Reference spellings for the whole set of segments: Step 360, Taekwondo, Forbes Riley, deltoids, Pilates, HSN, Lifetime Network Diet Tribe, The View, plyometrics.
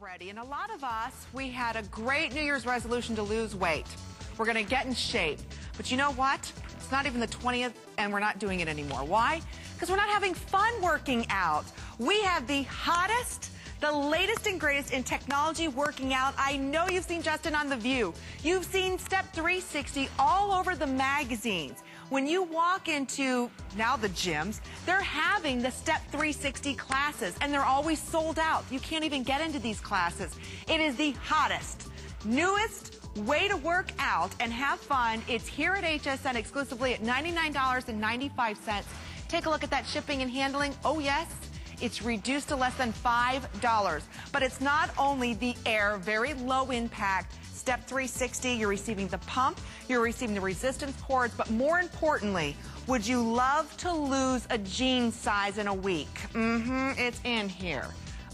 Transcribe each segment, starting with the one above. already, and a lot of us, we had a great New Year's resolution to lose weight. We're going to get in shape. But you know what? It's not even the 20th, and we're not doing it anymore. Why? Because we're not having fun working out. We have the hottest, the latest and greatest in technology working out. I know you've seen Justin on The View. You've seen Step 360 all over the magazines. When you walk into, now the gyms, they're having the Step 360 classes, and they're always sold out. You can't even get into these classes. It is the hottest, newest way to work out and have fun. It's here at HSN exclusively at $99.95. Take a look at that shipping and handling. Oh, yes. It's reduced to less than $5. But it's not only the air, very low impact, Step 360, you're receiving the pump, you're receiving the resistance cords, but more importantly, would you love to lose a jean size in a week? It's in here.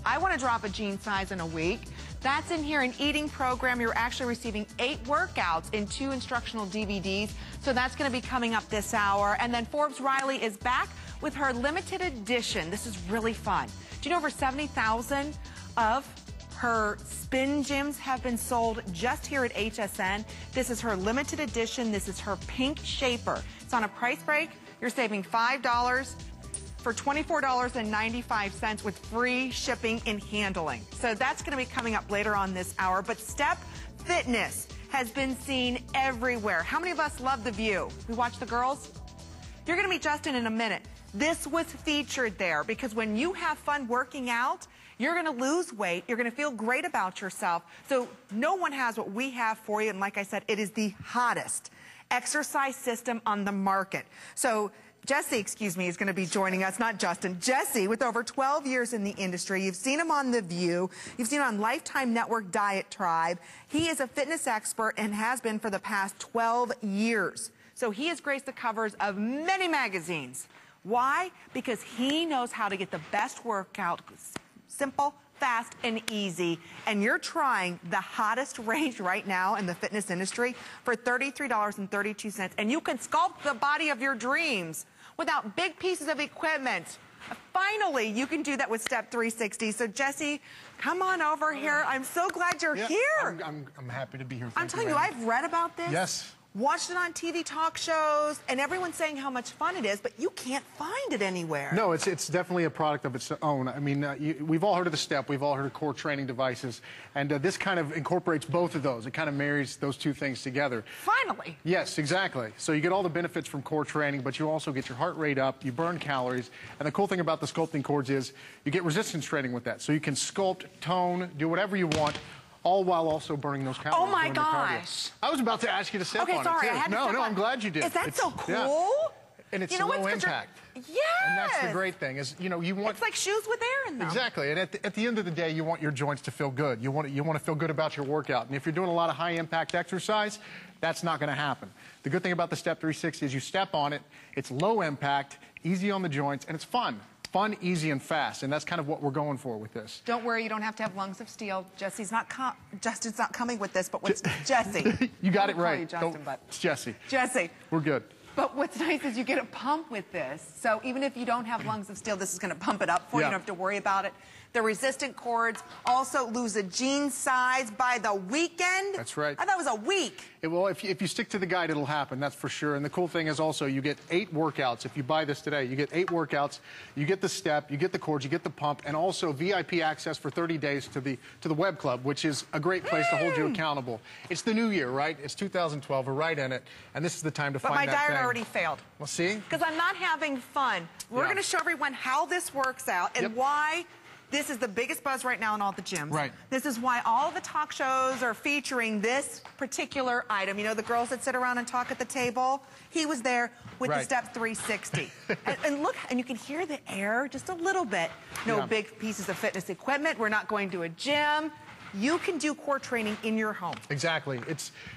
I want to drop a jean size in a week. That's in here. An eating program. You're actually receiving 8 workouts and 2 instructional DVDs. So that's going to be coming up this hour. And then Forbes Riley is back with her limited edition. This is really fun. Do you know over 70,000 of her spin gyms have been sold just here at HSN? This is her limited edition. This is her pink shaper. It's on a price break. You're saving $5. For $24.95 with free shipping and handling. So that's going to be coming up later on this hour. But Step Fitness has been seen everywhere. How many of us love The View? We watch the girls? You're going to meet Justin in a minute. This was featured there because when you have fun working out, you're going to lose weight. You're going to feel great about yourself. So no one has what we have for you. And like I said, it is the hottest exercise system on the market. So Jesse, is going to be joining us, not Justin. Jesse, with over 12 years in the industry. You've seen him on The View. You've seen him on Lifetime Network Diet Tribe. He is a fitness expert and has been for the past 12 years. So he has graced the covers of many magazines. Why? Because he knows how to get the best workout, simple, fast, and easy. And you're trying the hottest range right now in the fitness industry for $33.32. And you can sculpt the body of your dreams without big pieces of equipment. Finally, you can do that with Step 360. So, Jesse, come on over here. I'm so glad you're here. I'm happy to be here. I'm telling you, I've read about this. Yes. Watched it on TV talk shows, and everyone's saying how much fun it is, but you can't find it anywhere. No, it's definitely a product of its own. I mean, we've all heard of the Step. We've all heard of core training devices, and this kind of incorporates both of those. It kind of marries those two things together. Finally. Yes, exactly. So you get all the benefits from core training, but you also get your heart rate up, you burn calories, and the cool thing about the sculpting cords is you get resistance training with that. So you can sculpt, tone, do whatever you want, all while also burning those calories. Oh my gosh! I was about to ask you to step on it. Okay, sorry. I had to step on it. No, I'm glad you did. Is that so cool? Yeah. And it's low impact. Yeah. And that's the great thing is, you know, you want. It's like shoes with air in them. Exactly. And at the end of the day, you want your joints to feel good. You want to feel good about your workout. And if you're doing a lot of high impact exercise, that's not going to happen. The good thing about the Step 360 is you step on it. It's low impact, easy on the joints, and it's fun. Fun, easy, and fast, and that's kind of what we're going for with this. Don't worry, you don't have to have lungs of steel. Justin's not coming with this, but what's Jesse? You got it right. It's Jesse. Jesse. We're good. But what's nice is you get a pump with this, so even if you don't have lungs of steel, this is going to pump it up for you. You don't have to worry about it. The resistant cords, also lose a jean size by the weekend. That's right. I thought it was a week. Well, if you stick to the guide, it'll happen, that's for sure. And the cool thing is also you get 8 workouts. If you buy this today, you get 8 workouts. You get the Step, you get the cords, you get the pump, and also VIP access for 30 days to the web club, which is a great place to hold you accountable. It's the new year, right? It's 2012. We're right in it, and this is the time to find that thing. Already failed. We'll see. Because I'm not having fun. We're going to show everyone how this works out and why this is the biggest buzz right now in all the gyms. Right. This is why all the talk shows are featuring this particular item. You know, the girls that sit around and talk at the table? He was there with the Step 360. and look, and you can hear the air just a little bit. No big pieces of fitness equipment. We're not going to a gym. You can do core training in your home. Exactly.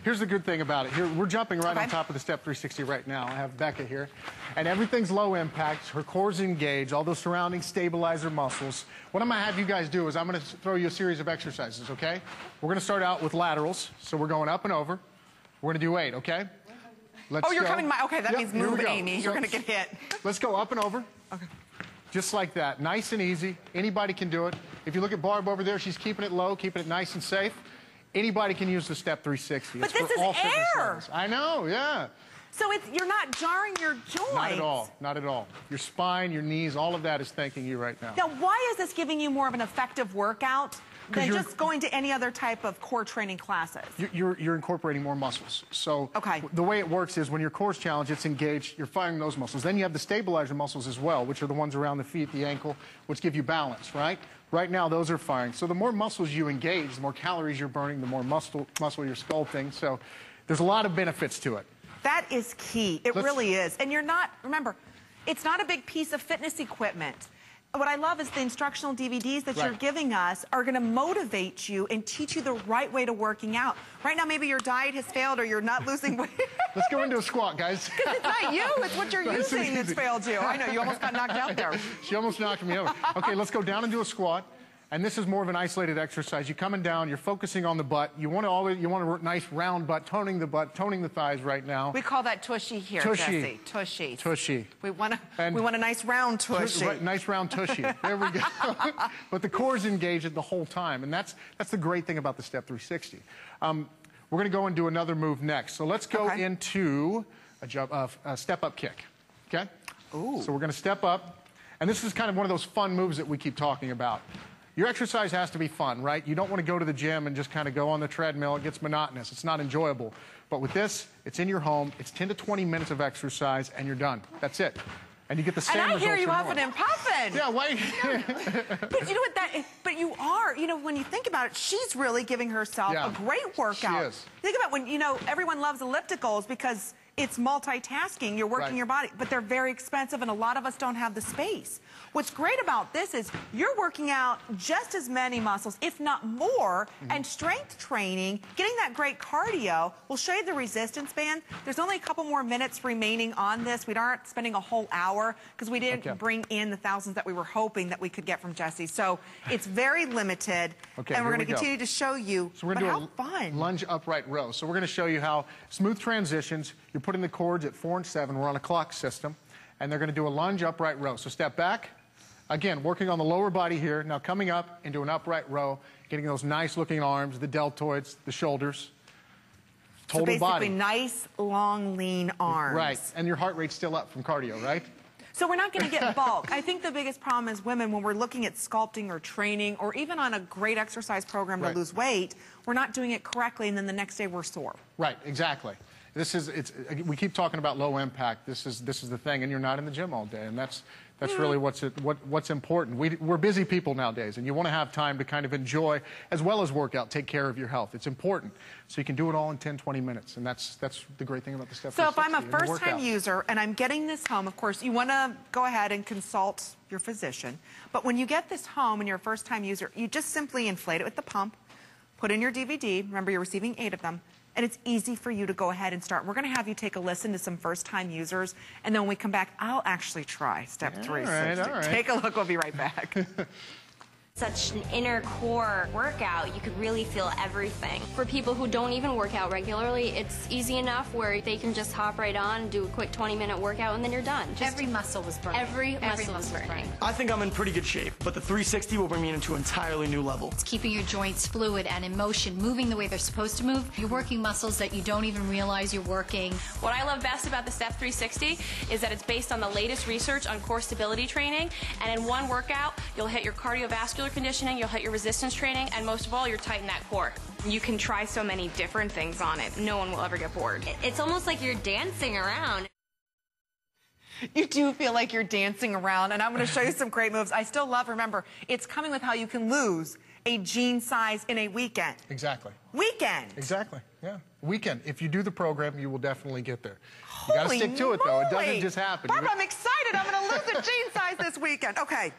Here's the good thing about it. Here, we're jumping right on top of the Step 360 right now. I have Becca here. And everything's low impact. Her core's engaged. All those surrounding stabilizer muscles. What I'm going to have you guys do is I'm going to throw you a series of exercises, okay? We're going to start out with laterals. So we're going up and over. We're going to do 8, okay? Let's go. That means move, Amy. You're going to get hit. Let's go up and over. Okay. Just like that, nice and easy. Anybody can do it. If you look at Barb over there, she's keeping it low, keeping it nice and safe. Anybody can use the Step 360. But this is air. I know, yeah. So it's, you're not jarring your joints. Not at all, not at all. Your spine, your knees, all of that is thanking you right now. Now, why is this giving you more of an effective workout than just going to any other type of core training classes? You're incorporating more muscles. So the way it works is when your core's challenged, it's engaged, you're firing those muscles. Then you have the stabilizer muscles as well, which are the ones around the feet, the ankle, which give you balance, right? Right now, those are firing. So the more muscles you engage, the more calories you're burning, the more muscle you're sculpting. So there's a lot of benefits to it. That is key. It really is. And you're not, remember, it's not a big piece of fitness equipment. What I love is the instructional DVDs that you're giving us are going to motivate you and teach you the right way to working out. Right now, maybe your diet has failed or you're not losing weight. Let's go into a squat, guys. Because it's not you. It's what you're using that's failed you. I know. You almost got knocked out there. She almost knocked me over. Okay, let's go down and do a squat. And this is more of an isolated exercise. You're coming down, you're focusing on the butt. You want to always, you want a nice round butt, toning the thighs right now. We call that tushy here, Jessie. Tushy. Tushy. We want a nice round tushy. Nice round tushy. There we go. But the core's engaged the whole time, and that's the great thing about the Step 360. We're going to go and do another move next. So let's go into a step-up kick. Okay. Ooh. So we're going to step up, and this is kind of one of those fun moves that we keep talking about. Your exercise has to be fun, right? You don't want to go to the gym and just kind of go on the treadmill. It gets monotonous. It's not enjoyable. But with this, it's in your home. It's 10 to 20 minutes of exercise, and you're done. That's it. And you get the same results. And I hear you huffing and puffing. Yeah, but you know what? But you are. You know, when you think about it, she's really giving herself a great workout. She is. Think about when, you know, everyone loves ellipticals because it's multitasking. You're working your body, but they're very expensive, and a lot of us don't have the space. What's great about this is you're working out just as many muscles, if not more, and strength training, getting that great cardio. We'll show you the resistance band. There's only a couple more minutes remaining on this. We aren't spending a whole hour because we didn't bring in the thousands that we were hoping that we could get from Jessie. So it's very limited, and we're going to continue to show you how fun. Lunge upright row. So we're going to show you how smooth transitions. You're putting the cords at 4 and 7. We're on a clock system, and they're going to do a lunge upright row. So step back. Again, working on the lower body here. Now coming up into an upright row, getting those nice-looking arms, the deltoids, the shoulders, total body. So basically nice, long, lean arms. Right, and your heart rate's still up from cardio, right? So we're not going to get bulk. I think the biggest problem is women, when we're looking at sculpting or training or even on a great exercise program to lose weight, we're not doing it correctly, and then the next day we're sore. Right, exactly. This is, we keep talking about low impact. This is the thing, and you're not in the gym all day, and that's really what's important. We're busy people nowadays, and you want to have time to kind of enjoy as well as work out, take care of your health. It's important, so you can do it all in 10, 20 minutes, and that's the great thing about the Step 360. So if I'm a first-time user and I'm getting this home, of course, you want to go ahead and consult your physician. But when you get this home and you're a first-time user, you just simply inflate it with the pump, put in your DVD. Remember, you're receiving 8 of them. And it's easy for you to go ahead and start. We're going to have you take a listen to some first-time users, and then when we come back, I'll actually try Step 360. All right. Take a look. We'll be right back. Such an inner core workout, you could really feel everything. For people who don't even work out regularly, it's easy enough where they can just hop right on and do a quick 20-minute workout, and then you're done. Just every muscle was burning. Every muscle was burning. I think I'm in pretty good shape, but the 360 will bring me into an entirely new level. It's keeping your joints fluid and in motion, moving the way they're supposed to move. You're working muscles that you don't even realize you're working. What I love best about the Step 360 is that it's based on the latest research on core stability training, and in one workout, you'll hit your cardiovascular conditioning, you'll hit your resistance training, and most of all, you're tight in that core. You can try so many different things on it. No one will ever get bored. It's almost like you're dancing around. You do feel like you're dancing around, and I'm going to show you some great moves. I still love, remember, it's coming with how you can lose a jean size in a weekend. Exactly. Weekend. Exactly, yeah. Weekend. If you do the program, you will definitely get there. You got to stick to it, though. It doesn't just happen. Barbara, I'm excited. I'm going to lose a jean size this weekend. Okay.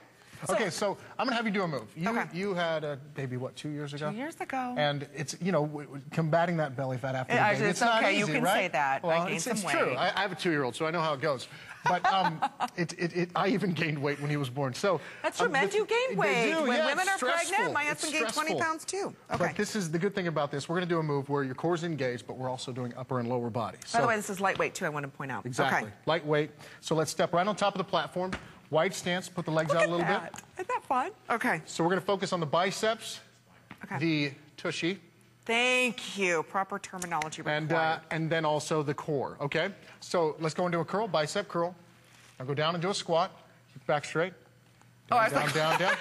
Okay, so I'm going to have you do a move. You had a baby, what, 2 years ago? 2 years ago. And it's, you know, combating that belly fat after the baby. It's not easy, right? You can say that. Well, I gained some weight. It's true. I have a 2-year-old, so I know how it goes. But I even gained weight when he was born. So that's true. Men do gain weight. When women are pregnant, my husband gained 20 pounds, too. Okay. But this is the good thing about this. We're going to do a move where your core's engaged, but we're also doing upper and lower body. By the way, this is lightweight, too, I want to point out. Exactly. Lightweight. So let's step right on top of the platform. Wide stance, put the legs out a little bit. Isn't that fun? Okay. So we're going to focus on the biceps, the tushy. Thank you. Proper terminology required. And then also the core, okay? So let's go into a curl, bicep curl. Now go down and do a squat. Keep back straight. Down, oh, I was down, like... down, down.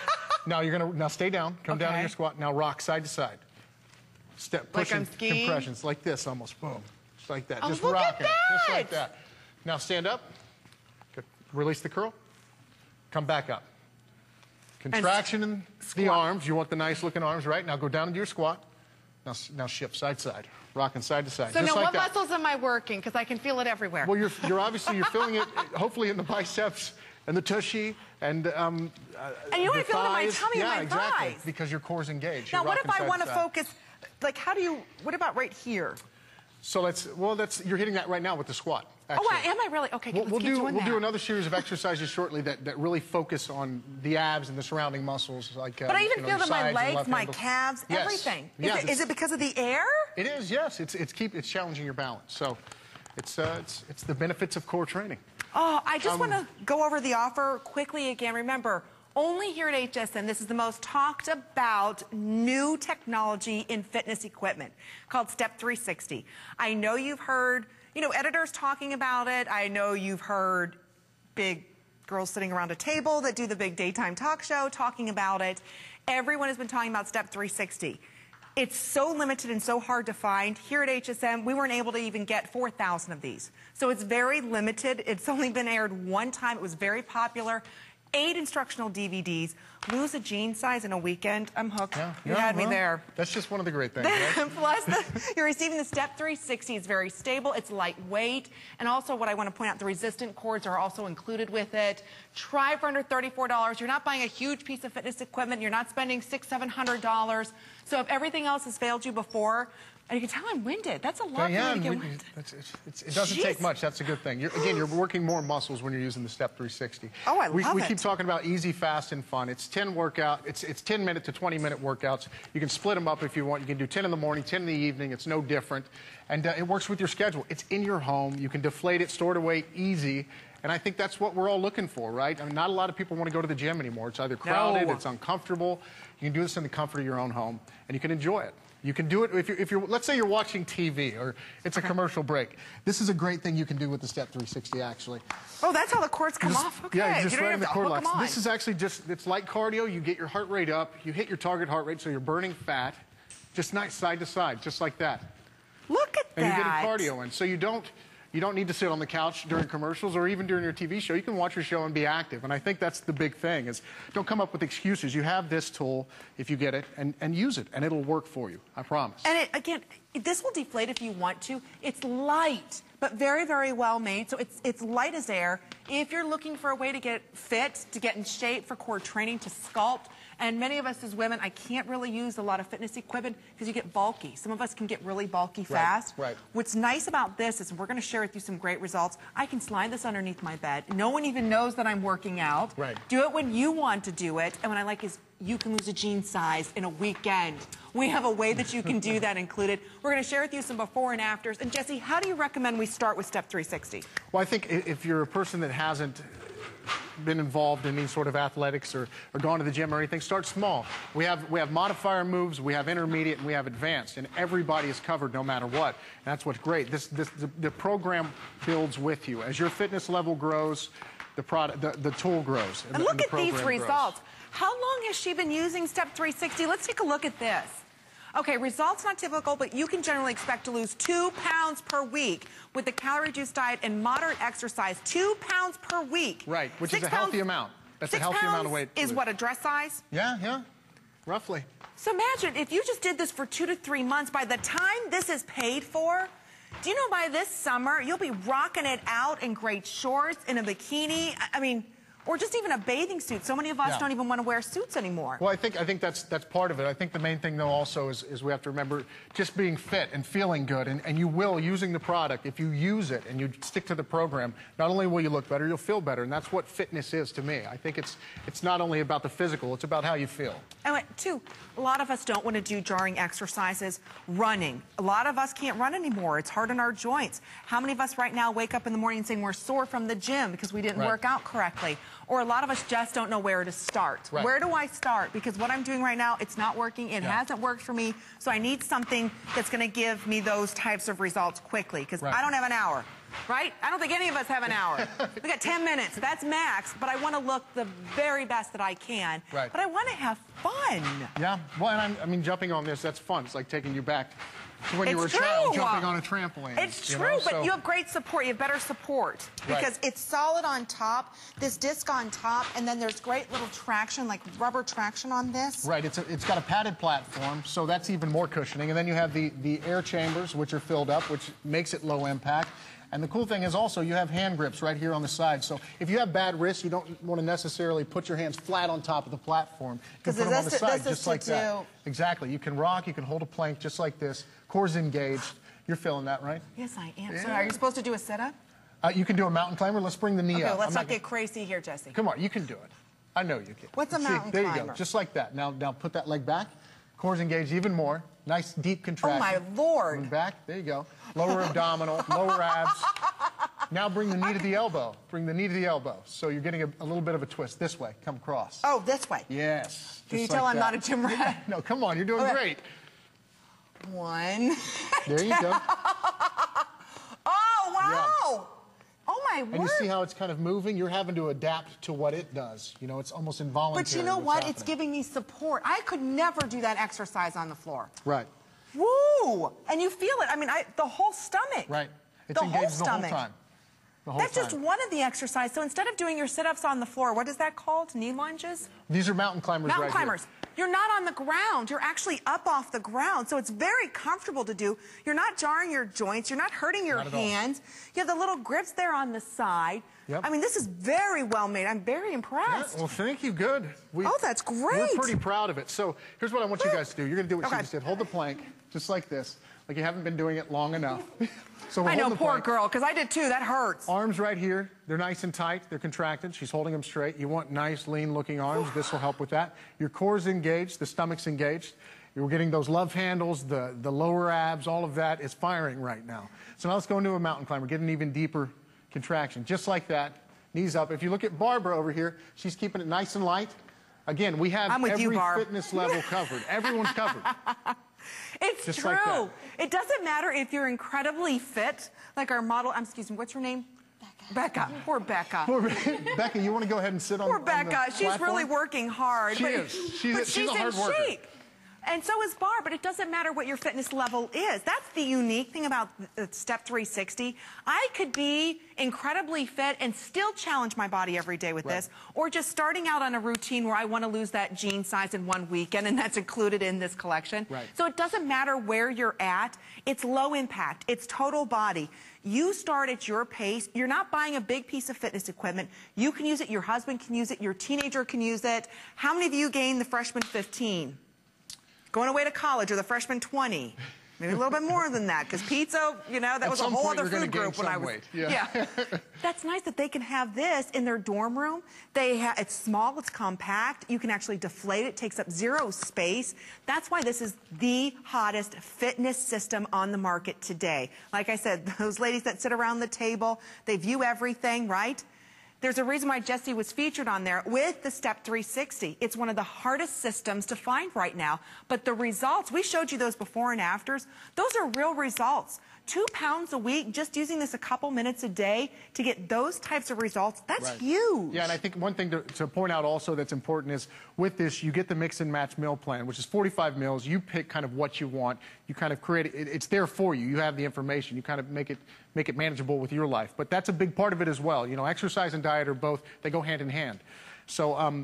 Now you're going to, now stay down. Come down in your squat. Now rock side to side. Step, pushing, like compressions, like this almost, boom. Just like that, just rocking, just like that. Now stand up, good. Release the curl, come back up. Contraction in the arms, you want the nice looking arms, right? Now go down into your squat. Now shift side to side, rocking side to side. So now what muscles am I working? Because I can feel it everywhere. Well, you're obviously, you're feeling it, hopefully in the biceps and the tushy and you want to feel it in my tummy and my thighs. Exactly, because your core's engaged. Now what if I want to focus, like how do you, what about right here? So let's, well, that's, you're hitting that right now with the squat. Actually. Oh, am I really? Okay, we'll do another series of exercises shortly that really focus on the abs and the surrounding muscles. Like, but I even feel it in my legs, my calves, everything. Is it because of the air? It is, yes. It's challenging your balance. So it's the benefits of core training. Oh, I just want to go over the offer quickly again. Remember, only here at HSN, this is the most talked about new technology in fitness equipment called Step 360. I know you've heard, you know, editors talking about it. I know you've heard big girls sitting around a table that do the big daytime talk show talking about it. Everyone has been talking about Step 360. It's so limited and so hard to find. Here at HSN, we weren't able to even get 4,000 of these. So it's very limited. It's only been aired one time. It was very popular. 8 instructional DVDs, lose a jean size in a weekend. I'm hooked. Yeah, you had me there. That's just one of the great things. Right? Plus, you're receiving the Step 360. It's very stable. It's lightweight. And also what I want to point out, the resistant cords are also included with it. Try for under $34. You're not buying a huge piece of fitness equipment. You're not spending $600, $700. So if everything else has failed you before, and you can tell I'm winded. That's a lot of to get winded. It doesn't take much. That's a good thing. Again, you're working more muscles when you're using the Step 360. Oh, I love it. We keep talking about easy, fast, and fun. It's 10 workout. It's 10-minute to 20-minute workouts. You can split them up if you want. You can do 10 in the morning, 10 in the evening. It's no different. And it works with your schedule. It's in your home. You can deflate it, store it away, easy. And I think that's what we're all looking for, right? I mean, not a lot of people want to go to the gym anymore. It's either crowded, it's uncomfortable. You can do this in the comfort of your own home, and you can enjoy it. You can do it if you're let's say you're watching TV or it's a commercial break. This is a great thing you can do with the Step 360, actually. Oh, that's how the cords come off? Okay. Yeah, you just right on the cord locks. This is actually just, it's like cardio. You get your heart rate up. You hit your target heart rate, so you're burning fat. Just nice side to side, just like that. Look at that. And you're getting cardio in. So you don't need to sit on the couch during commercials or even during your TV show. You can watch your show and be active. And I think that's the big thing is don't come up with excuses. You have this tool, if you get it, and use it, and it'll work for you. I promise. And it, again, this will deflate if you want to. It's light, but very, very well made. So it's light as air. If you're looking for a way to get fit, to get in shape for core training, to sculpt, and many of us as women, I can't really use a lot of fitness equipment because you get bulky. Some of us can get really bulky fast. Right. What's nice about this is we're going to share with you some great results. I can slide this underneath my bed. No one even knows that I'm working out. Right. Do it when you want to do it. And what I like is you can lose a jean size in a weekend. We have a way that you can do that included. We're going to share with you some before and afters. And Jesse, how do you recommend we start with Step 360? Well, I think if you're a person that hasn't been involved in any sort of athletics or gone to the gym or anything, start small. We have modifier moves, we have intermediate, and we have advanced, and everybody is covered no matter what. And that's what's great. The program builds with you. As your fitness level grows, the tool grows. And look at these results. How long has she been using Step 360? Let's take a look at this. Okay, results not typical, but you can generally expect to lose 2 pounds per week with the calorie-reduced diet and moderate exercise. 2 pounds per week. Right, which is a healthy amount. That's a healthy amount of weight. Is what, a dress size? Yeah, roughly. So imagine if you just did this for 2 to 3 months. By the time this is paid for, do you know by this summer you'll be rocking it out in great shorts, in a bikini. I mean, or just even a bathing suit. So many of us don't even want to wear suits anymore. Well, I think that's part of it. I think the main thing, though, also is we have to remember just being fit and feeling good. And you will, using the product, if you use it and you stick to the program, not only will you look better, you'll feel better. And that's what fitness is to me. I think it's not only about the physical, it's about how you feel. And two, a lot of us don't want to do jarring exercises. Running. A lot of us can't run anymore. It's hard on our joints. How many of us right now wake up in the morning and saying we're sore from the gym because we didn't work out correctly? or a lot of us just don't know where to start. Right. Where do I start? Because what I'm doing right now, it's not working. It hasn't worked for me. So I need something that's going to give me those types of results quickly, because I don't have an hour. Right? I don't think any of us have an hour. We got 10 minutes. That's max. But I want to look the very best that I can. Right. But I want to have fun. Yeah. Well, and I mean, jumping on this, that's fun. It's like taking you back to when you were a child, jumping on a trampoline. It's true, but you have great support. You have better support because it's solid on top, this disc on top, and then there's great little traction, like rubber traction on this. Right. It's got a padded platform, so that's even more cushioning. And then you have the air chambers, which are filled up, which makes it low impact. And the cool thing is also you have hand grips right here on the side. So if you have bad wrists, you don't want to necessarily put your hands flat on top of the platform. You can put them on the side just like that. Exactly. You can rock. You can hold a plank just like this. Core's engaged. You're feeling that, right? Yes, I am. Yeah. So are you supposed to do a sit-up? You can do a mountain climber. Let's bring the knee up. Let's not get crazy here, Jesse. Come on. You can do it. I know you can. What's a mountain climber? There you go. Just like that. Now put that leg back. Core's engaged even more. Nice deep contraction. Oh, my Lord. Coming back. There you go. Lower abdominal, lower abs. Now bring the knee to the elbow. Bring the knee to the elbow. So you're getting a little bit of a twist this way. Come across. Oh, this way. Yes. Can you tell I'm not a gym rat? No, come on. You're doing great. One. There you go. Oh, wow. Yeah. Oh, my word. And you see how it's kind of moving? You're having to adapt to what it does. You know, it's almost involuntary. But you know what? It's giving me support. I could never do that exercise on the floor. Right. Woo! And you feel it. I mean, the whole stomach. Right. It's engaged the whole time. That's just one of the exercises. So instead of doing your sit-ups on the floor, what is that called? Knee lunges? These are mountain climbers right here. Mountain climbers. You're not on the ground. You're actually up off the ground. So it's very comfortable to do. You're not jarring your joints. You're not hurting your hands. You have the little grips there on the side. Yep. I mean, this is very well made. I'm very impressed. Yeah, well, thank you. Good. Oh, that's great. We're pretty proud of it. So here's what I want you guys to do. You're going to do what she just did. Hold the plank just like this. Like you haven't been doing it long enough. So I know, poor girl, because I did too. That hurts. Arms right here. They're nice and tight. They're contracted. She's holding them straight. You want nice, lean-looking arms. This will help with that. Your core's engaged. The stomach's engaged. You're getting those love handles, the lower abs, all of that is firing right now. So now let's go into a mountain climber. Get an even deeper contraction. Just like that. Knees up. If you look at Barbara over here, she's keeping it nice and light. Again, we have every fitness level covered. Everyone's covered. It's just true. Like it doesn't matter if you're incredibly fit, like our model. Excuse me, what's her name? Becca. Poor Becca. Becca, you want to go ahead and sit on the platform? She's really working hard. She is. She's a hard worker. Shape. And so is Barb, but it doesn't matter what your fitness level is. That's the unique thing about Step 360. I could be incredibly fit and still challenge my body every day with this, or just starting out on a routine where I want to lose that jean size in one weekend, and that's included in this collection. Right. So it doesn't matter where you're at. It's low impact. It's total body. You start at your pace. You're not buying a big piece of fitness equipment. You can use it. Your husband can use it. Your teenager can use it. How many of you gained the freshman 15? Going away to college, or the freshman 20, maybe a little bit more than that, because pizza, you know, that was a whole other food group when I was. Yeah. That's nice that they can have this in their dorm room. It's small, it's compact. You can actually deflate it. It takes up zero space. That's why this is the hottest fitness system on the market today. Like I said, those ladies that sit around the table, they view everything, right? There's a reason why Jesse was featured on there with the Step 360. It's one of the hardest systems to find right now. But the results, we showed you those before and afters. Those are real results. 2 pounds a week, just using this a couple minutes a day to get those types of results, that's huge. Yeah, and I think one thing to point out also that's important is with this, you get the mix and match meal plan, which is 45 meals. You pick kind of what you want. You kind of create it. It's there for you. You have the information. You kind of make it manageable with your life. But that's a big part of it as well. You know, exercise and diet are both, they go hand in hand. So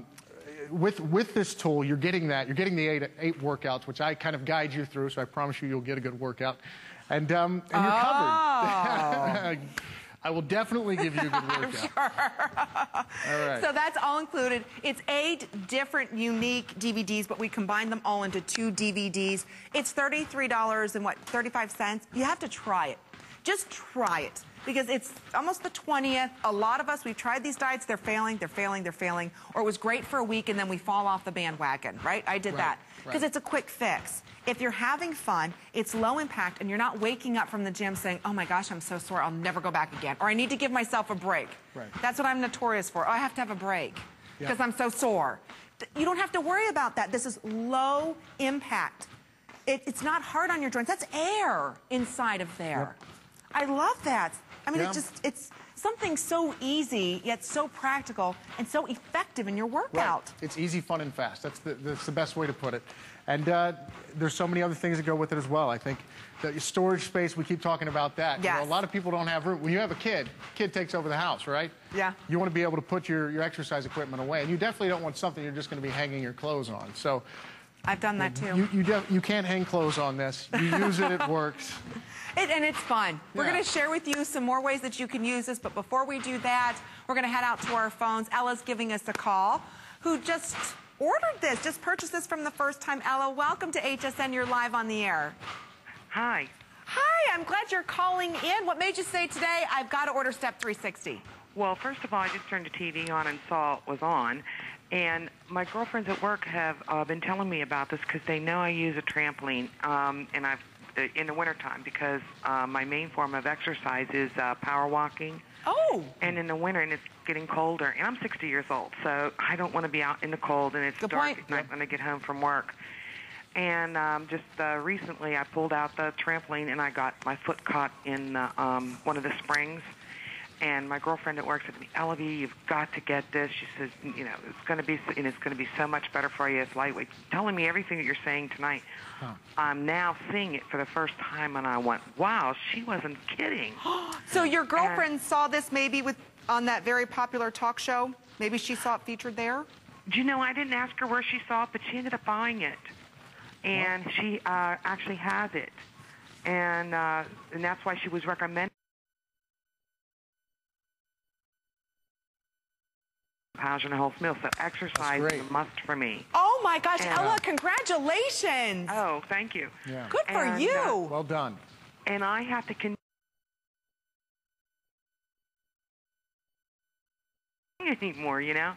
with this tool, you're getting that. You're getting the eight workouts, which I kind of guide you through, so I promise you you'll get a good workout. And you're covered. I will definitely give you a good workout. I'm sure. All right. So that's all included. It's 8 different unique DVDs, but we combine them all into 2 DVDs. It's $33 and what, 35 cents? You have to try it. Just try it, because it's almost the 20th. A lot of us, we've tried these diets, they're failing, or it was great for a week and then we fall off the bandwagon, right? I did that. Because it's a quick fix. If you're having fun, it's low impact, and you're not waking up from the gym saying, oh my gosh, I'm so sore, I'll never go back again, or I need to give myself a break. Right. That's what I'm notorious for. Oh, I have to have a break because I'm so sore. You don't have to worry about that. This is low impact. It's not hard on your joints. That's air inside of there. Yep. I love that. I mean, it's just, it's something so easy, yet so practical and so effective in your workout. Right. It's easy, fun, and fast. That's the best way to put it. And there's so many other things that go with it as well. I think the storage space, we keep talking about that. Yes. You know, a lot of people don't have room. When you have a kid, takes over the house, right? Yeah. You want to be able to put your exercise equipment away. And you definitely don't want something you're just going to be hanging your clothes on. So I've done that too. You can't hang clothes on this. You use it, it works. And it's fun. Yeah. We're going to share with you some more ways that you can use this, but before we do that, we're going to head out to our phones. Ella's giving us a call, who just ordered this, just purchased this from the first time. Ella, welcome to HSN. You're live on the air. Hi. Hi, I'm glad you're calling in. What made you say today, I've got to order Step 360? Well, first of all, I just turned the TV on and saw it was on. And my girlfriends at work have been telling me about this because they know I use a trampoline in the wintertime, because my main form of exercise is power walking. Oh. And in the winter, and it's getting colder, and I'm 60 years old, so I don't want to be out in the cold, and it's dark at night when I get home from work. And just recently, I pulled out the trampoline, and I got my foot caught in one of the springs. And my girlfriend at work said to me, Ellie, you've got to get this. She says, you know, it's going to be so much better for you. It's lightweight. She's telling me everything that you're saying tonight. Huh. I'm now seeing it for the first time, and I went, wow, she wasn't kidding. So your girlfriend saw this maybe on that very popular talk show? Maybe she saw it featured there? Do you know, I didn't ask her where she saw it, but she ended up buying it. And she actually has it. And that's why she was recommending and a whole meal. So exercise is a must for me. Oh my gosh, and, Ella, congratulations. Oh, thank you. Yeah. Good for you. Well done. And I have to continue anymore, you know?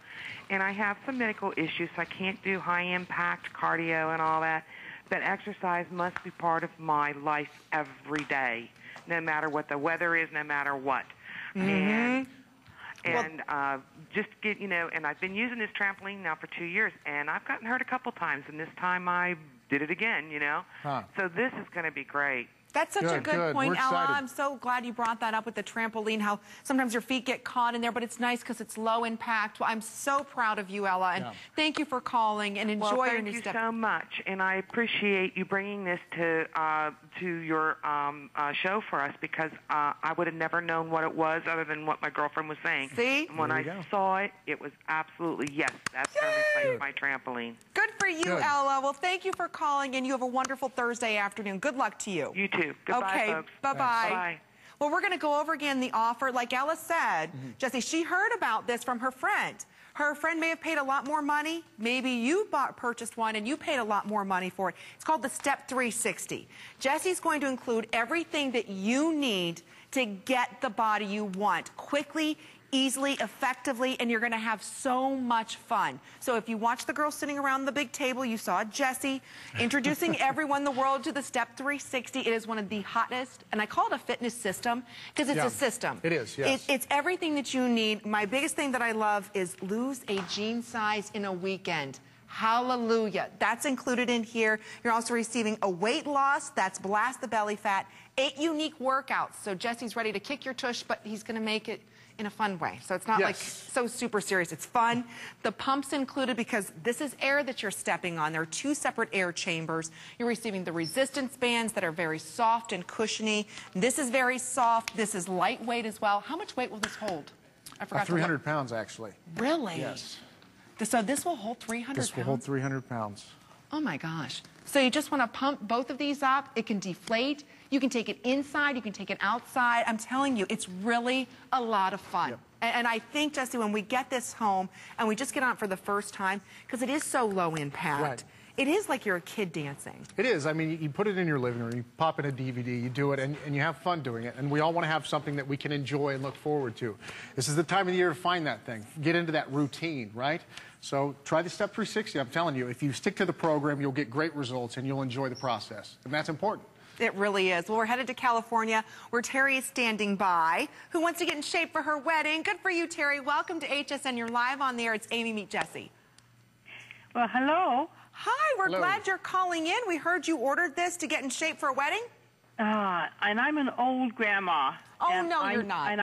And I have some medical issues, so I can't do high impact cardio and all that. But exercise must be part of my life every day, no matter what the weather is, no matter what. Mm-hmm. And I've been using this trampoline now for 2 years, and I've gotten hurt a couple times, and this time I did it again, you know. Huh. So this is going to be great. That's such a good point, Ella. I'm so glad you brought that up with the trampoline, how sometimes your feet get caught in there, but it's nice because it's low impact. Well, I'm so proud of you, Ella, and thank you for calling, and enjoy your new step. Thank you so much, and I appreciate you bringing this to your show for us, because I would have never known what it was other than what my girlfriend was saying. See? And when I saw it, it was absolutely, yes, that's going to replace my trampoline. Good for you, Ella. Well, thank you for calling, and you have a wonderful Thursday afternoon. Good luck to you. You too. Goodbye, folks. Bye-bye. Well, we're going to go over again the offer. Like Ella said, Jesse, she heard about this from her friend. Her friend may have paid a lot more money. Maybe you purchased one and you paid a lot more money for it. It's called the Step 360. Jesse's going to include everything that you need to get the body you want quickly, easily, effectively, and you're going to have so much fun. So if you watch the girls sitting around the big table, you saw Jessie introducing everyone in the world to the Step 360. It is one of the hottest, and I call it a fitness system because it's a system. It is, yes. It's everything that you need. My biggest thing that I love is lose a jean size in a weekend. Hallelujah. That's included in here. You're also receiving a weight loss. That's blast the belly fat. 8 unique workouts. So Jesse's ready to kick your tush, but he's going to make it in a fun way. So it's not like so super serious. It's fun. The pump's included because this is air that you're stepping on. There are 2 separate air chambers. You're receiving the resistance bands that are very soft and cushiony. This is very soft. This is lightweight as well. How much weight will this hold? I forgot. 300 pounds, actually. Really? Yes. So this will hold 300 pounds? This will hold 300 pounds. Oh, my gosh. So you just want to pump both of these up. It can deflate. You can take it inside. You can take it outside. I'm telling you, it's really a lot of fun. Yep. And I think, Jesse, when we get this home and we just get on it for the first time, because it is so low impact, it is like you're a kid dancing. It is. I mean, you put it in your living room, you pop in a DVD, you do it, and you have fun doing it. And we all want to have something that we can enjoy and look forward to. This is the time of the year to find that thing. Get into that routine, right? So try the Step 360. I'm telling you, if you stick to the program, you'll get great results and you'll enjoy the process. And that's important. It really is. Well, we're headed to California where Terry is standing by, who wants to get in shape for her wedding. Good for you, Terry. Welcome to HSN. You're live on there. It's Amy Meet Jesse. Well, hello. Hi. We're glad you're calling in. We heard you ordered this to get in shape for a wedding. And I'm an old grandma. Oh, no, you're not.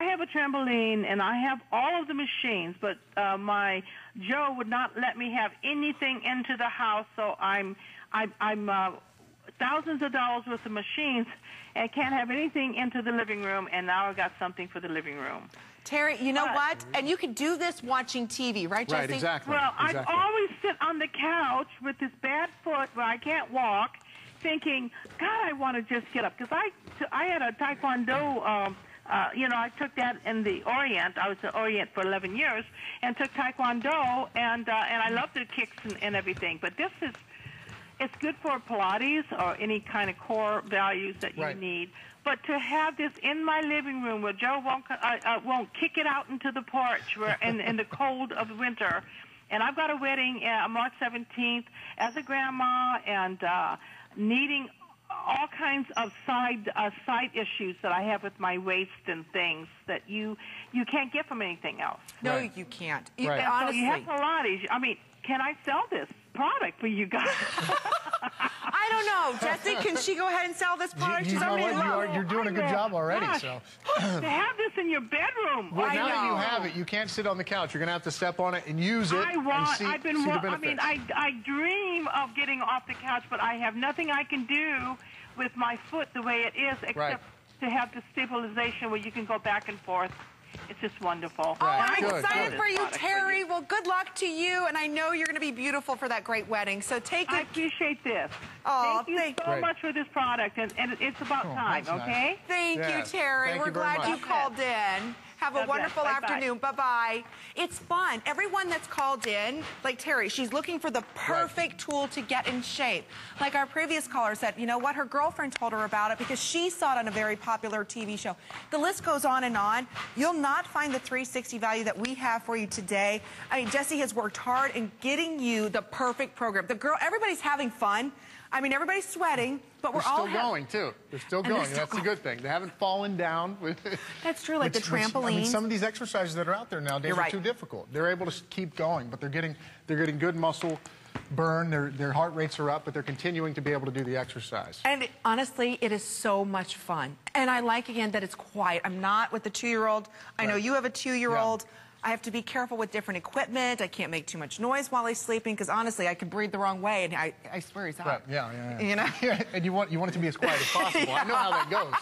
I have a trampoline, and I have all of the machines, but my Joe would not let me have anything into the house, so I'm thousands of dollars worth of machines and can't have anything into the living room, and now I've got something for the living room. Terry, you know what? And you could do this watching TV, right, Jesse? Right, exactly. Well, exactly. I always sit on the couch with this bad foot where I can't walk, thinking, God, I want to just get up, because I had a Taekwondo you know, I took that in the Orient. I was in the Orient for 11 years and took Taekwondo, and I loved the kicks and everything. But this is, it's good for Pilates or any kind of core values that you need. But to have this in my living room where Joe won't kick it out into the porch where in the cold of winter. And I've got a wedding March 17th as a grandma and needing all kinds of side issues that I have with my waist and things that you can't get from anything else. No, you can't. Right. Honestly, so you have Pilates. I mean, can I sell this product for you guys? I don't know, Jesse. Can she go ahead and sell this product? She's already you're doing a good job already. Gosh. So to have this in your bedroom. Well, now that you have it, you can't sit on the couch. You're gonna have to step on it and use it. I dream of getting off the couch, but I have nothing I can do with my foot the way it is, except to have the stabilization where you can go back and forth. It's just wonderful. Oh, I'm excited for you, Terry. Well, good luck to you, and I know you're going to be beautiful for that great wedding. So take it. I appreciate this. Oh, thank you so much for this product, and it's about time, okay? Nice. Thank you, Terry. We're glad you called in. Have a wonderful afternoon. Bye-bye. It's fun. Everyone that's called in, like Terry, she's looking for the perfect tool to get in shape. Like our previous caller said, you know what? Her girlfriend told her about it because she saw it on a very popular TV show. The list goes on and on. You'll not find the 360 value that we have for you today. I mean, Jesse has worked hard in getting you the perfect program. The girl, everybody's having fun. I mean, everybody's sweating, but we're all still going, too. They're still going, and that's a good thing. They haven't fallen down. That's true, like the trampoline. I mean, some of these exercises that are out there nowadays are too difficult. They're able to keep going, but they're getting good muscle burn. Their heart rates are up, but they're continuing to be able to do the exercise. And honestly, it is so much fun. And I like, again, that it's quiet. I'm not with the 2-year-old. I know you have a 2-year-old. Yeah. I have to be careful with different equipment. I can't make too much noise while he's sleeping because, honestly, I could breathe the wrong way, and I swear he's hot. You know? And you want it to be as quiet as possible. I know how that goes.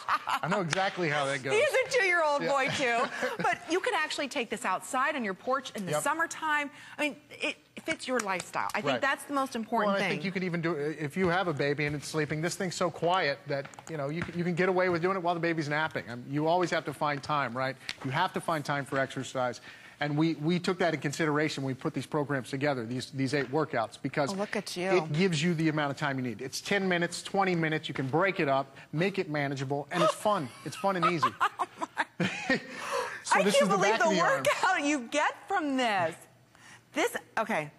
I know exactly how that goes. He's a 2-year-old boy, too. But you can actually take this outside on your porch in the summertime. I mean, it fits your lifestyle. I think that's the most important thing. I think you could even do it if you have a baby and it's sleeping. This thing's so quiet that, you know, you can get away with doing it while the baby's napping. I mean, you always have to find time, right? You have to find time for exercise. And we took that in consideration when we put these programs together, these 8 workouts, because look at you. It gives you the amount of time you need. It's 10 minutes, 20 minutes. You can break it up, make it manageable, and it's fun. It's fun and easy. Oh, my. So I can't believe the workout you get from this. Okay.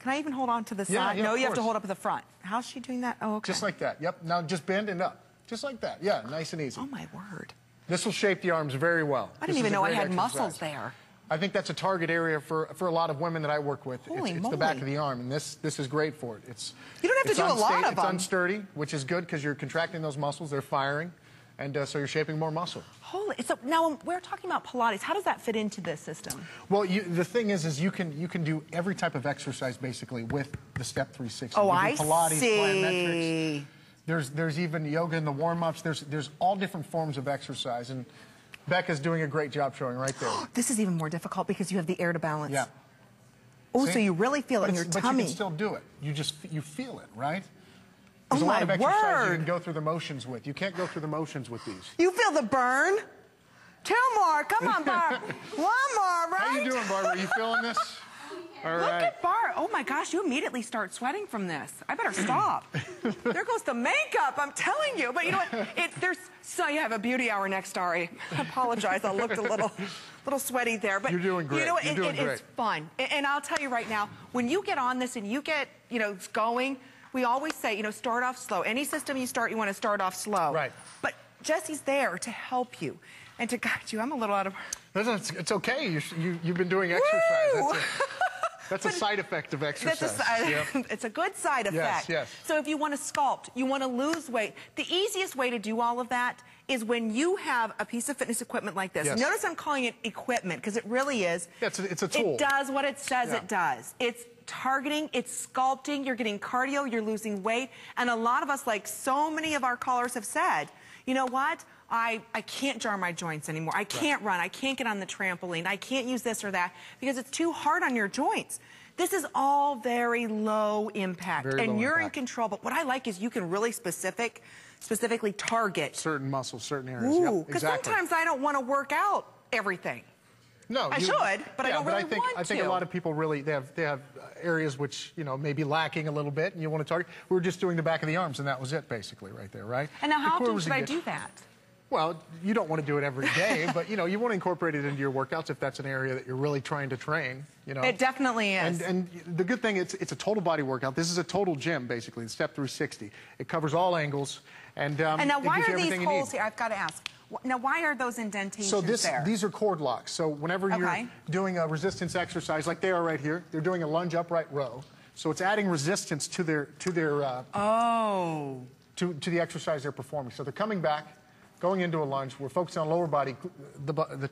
Can I even hold on to the side? Yeah, no, you have to hold up to the front. How's she doing that? Oh, okay. Just like that. Yep. Now just bend and up. Just like that. Yeah, nice and easy. Oh, my word. This will shape the arms very well. I didn't even know I had muscles there. I think that's a target area for a lot of women that I work with. It's the back of the arm, and this is great for it. You don't have to do a lot of them. It's unsturdy, which is good because you're contracting those muscles. They're firing, and so you're shaping more muscle. So now when we're talking about Pilates. How does that fit into this system? Well, the thing is you can do every type of exercise basically with the Step 360. Oh, I see. Pilates, plyometrics. There's even yoga in the warm-ups. There's all different forms of exercise and. Becca's doing a great job showing right there. This is even more difficult because you have the air to balance. Yeah. Oh, so you really feel it in your tummy. But you can still do it. You feel it, right? There's a lot of exercise you can go through the motions with. You can't go through the motions with these. You feel the burn? Two more. Come on, Barb. One more, right? How you doing, Barbara? Are you feeling this? All right. Look at Barb. Oh, my gosh. You immediately start sweating from this. I better stop. There goes the makeup. I'm telling you. But you know what? So you have a beauty hour next, Ari. I apologize. I looked a little sweaty there. But you're doing great. You know what? It's fun. And I'll tell you right now, when you get on this and you get, you know, going, we always say, you know, start off slow. Any system you start, you want to start off slow. Right. But Jesse's there to help you. And to guide you, I'm a little out of... It's okay. You've been doing exercise. That's a side effect of exercise. It's a good side effect. Yes, yes. So if you want to sculpt, you want to lose weight, the easiest way to do all of that is when you have a piece of fitness equipment like this. Yes. Notice I'm calling it equipment because it really is. It's a tool. It does what it says it does. It's targeting, it's sculpting, you're getting cardio, you're losing weight. And a lot of us, like so many of our callers have said, you know what? I can't jar my joints anymore. I can't run. I can't get on the trampoline. I can't use this or that because it's too hard on your joints. This is all very low impact. Very low impact. In control. But what I like is you can really specifically target. Certain muscles, certain areas. Ooh, because sometimes I don't want to work out everything. No, I should, but I don't really want to. I think a lot of people really they have areas which, you know, may be lacking a little bit, and you want to target. We were just doing the back of the arms, and that was it, basically, right there, right? And now how often should I do that? Well, you don't want to do it every day, but, you know, you want to incorporate it into your workouts if that's an area that you're really trying to train, you know. It definitely is. And the good thing, it's a total body workout. This is a total gym, basically, it's Step 360. It covers all angles. And now why are these holes here? I've got to ask. Now, why are those indentations there? These are cord locks. So whenever you're doing a resistance exercise, like they are right here, they're doing a lunge upright row. So it's adding resistance to their, to the exercise they're performing. So they're coming back. Going into a lunge, we're focusing on lower body, the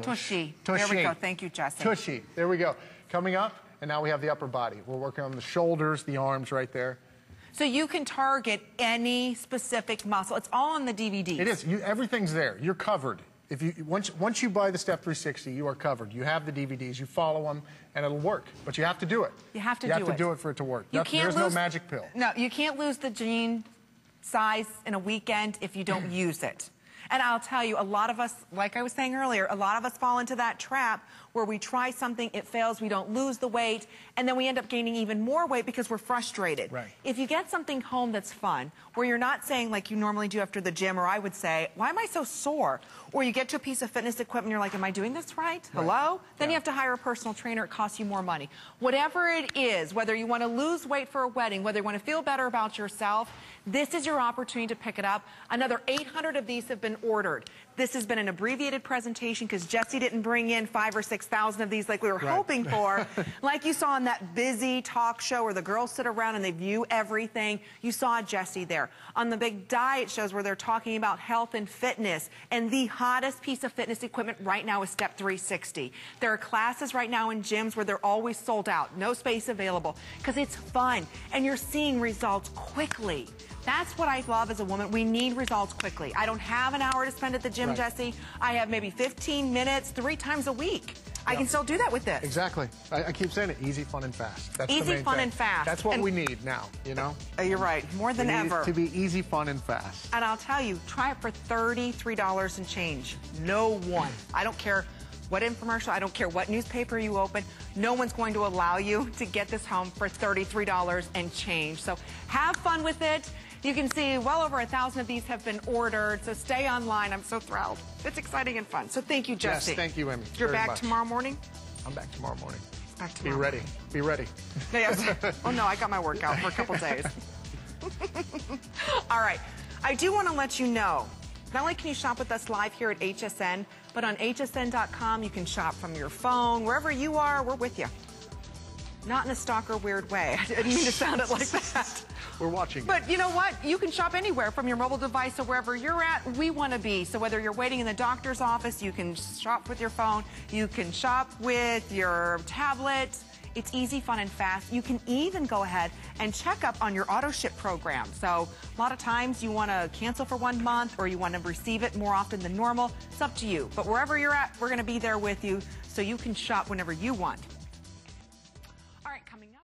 tushy. There we go. Thank you, Jesse. Tushy. There we go. Coming up, and now we have the upper body. We're working on the shoulders, the arms right there. So you can target any specific muscle. It's all on the DVDs. It is. Everything's there. You're covered. If you once you buy the Step 360, you are covered. You have the DVDs. You follow them, and it'll work. But you have to do it. You have to do it for it to work. There's no magic pill. No, you can't lose the gene size in a weekend if you don't use it. And I'll tell you, a lot of us, like I was saying earlier, a lot of us fall into that trap where we try something, it fails, we don't lose the weight, and then we end up gaining even more weight because we're frustrated. Right. If you get something home that's fun, where you're not saying like you normally do after the gym, or I would say, why am I so sore? Or you get to a piece of fitness equipment and you're like, am I doing this right? Hello? Then you have to hire a personal trainer, it costs you more money. Whatever it is, whether you want to lose weight for a wedding, whether you want to feel better about yourself, this is your opportunity to pick it up. Another 800 of these have been ordered. This has been an abbreviated presentation because Jesse didn't bring in 5,000 or 6,000 of these like we were hoping for. Like you saw in that busy talk show where the girls sit around and they view everything. You saw Jesse there. On the big diet shows where they're talking about health and fitness. And the hottest piece of fitness equipment right now is Step 360. There are classes right now in gyms where they're always sold out. No space available because it's fun. And you're seeing results quickly. That's what I love as a woman. We need results quickly. I don't have an hour to spend at the gym, Jesse. I have maybe 15 minutes 3 times a week. Yep. I can still do that with this. Exactly. I keep saying it. Easy, fun, and fast. That's the main thing. Easy, fun, and fast. That's what we need now, you know? You're right. More than ever. It to be easy, fun, and fast. And I'll tell you, try it for $33 and change. No one. I don't care what infomercial, I don't care what newspaper you open, no one's going to allow you to get this home for $33 and change. So have fun with it. You can see well over 1,000 of these have been ordered, so stay online. I'm so thrilled. It's exciting and fun. So thank you, Jesse. Yes, thank you, Amy. You're back tomorrow morning? I'm back tomorrow morning. Back tomorrow. Be ready. Be ready. Oh, no, I got my workout for a couple days. All right. I do want to let you know, not only can you shop with us live here at HSN, but on hsn.com you can shop from your phone. Wherever you are, we're with you. Not in a stalker weird way. I didn't mean to sound it like that. We're watching. But you know what? You can shop anywhere from your mobile device or wherever you're at. We want to be. So whether you're waiting in the doctor's office, you can shop with your phone. You can shop with your tablet. It's easy, fun, and fast. You can even go ahead and check up on your auto ship program. So a lot of times you want to cancel for 1 month or you want to receive it more often than normal. It's up to you. But wherever you're at, we're going to be there with you so you can shop whenever you want.